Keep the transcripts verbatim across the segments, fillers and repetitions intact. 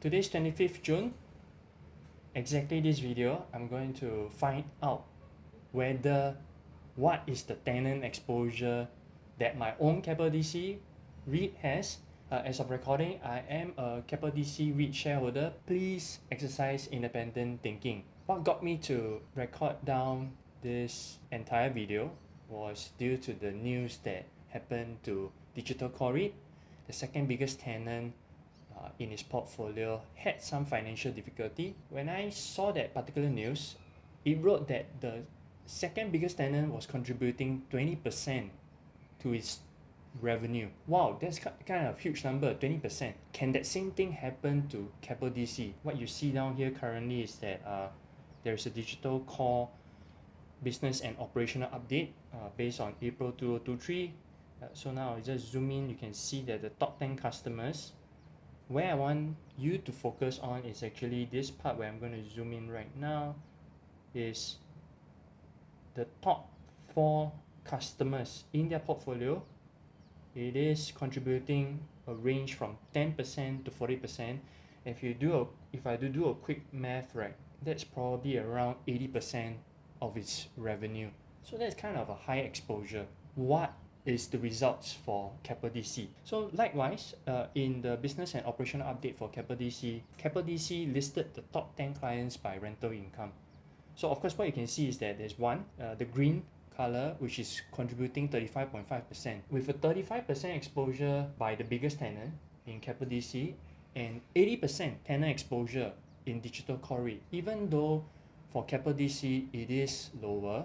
Today is twenty-fifth of June. Exactly this video, I'm going to find out whether what is the tenant exposure that my own Keppel D C REIT has. Uh, as of recording, I am a Keppel D C REIT shareholder. Please exercise independent thinking. What got me to record down this entire video was due to the news that happened to Digital Core REIT, the second biggest tenant uh, in its portfolio, had some financial difficulty. When I saw that particular news, it wrote that the second biggest tenant was contributing twenty percent to its revenue. Wow, that's kind of a huge number, twenty percent. Can that same thing happen to Keppel D C? What you see down here currently is that uh, there's a Digital Core business and operational update uh, based on April two thousand twenty-three. Uh, so now I just zoom in, you can see that the top ten customers. Where I want you to focus on is actually this part where I'm going to zoom in right now, is the top four customers in their portfolio. It is contributing a range from ten percent to forty percent. If you do a, if I do do a quick math, right, that's probably around eighty percent of its revenue. So that's kind of a high exposure. What is the results for Keppel D C? So likewise, uh, in the business and operational update for Keppel D C, Keppel D C listed the top ten clients by rental income. So of course, what you can see is that there's one, uh, the green color, which is contributing thirty-five point five percent. With a thirty-five percent exposure by the biggest tenant in Keppel D C and eighty percent tenant exposure in Digital Core REIT, even though for Keppel D C it is lower,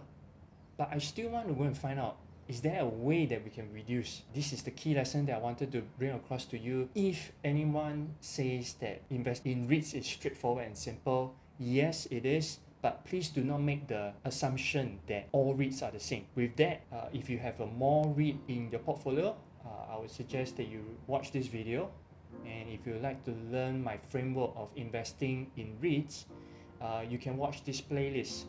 but I still want to go and find out, is there a way that we can reduce? This is the key lesson that I wanted to bring across to you. If anyone says that investing in REITs is straightforward and simple, yes it is, but please do not make the assumption that all REITs are the same. With that, uh, if you have a more REIT in your portfolio, uh, I would suggest that you watch this video. And if you'd like to learn my framework of investing in REITs, uh, you can watch this playlist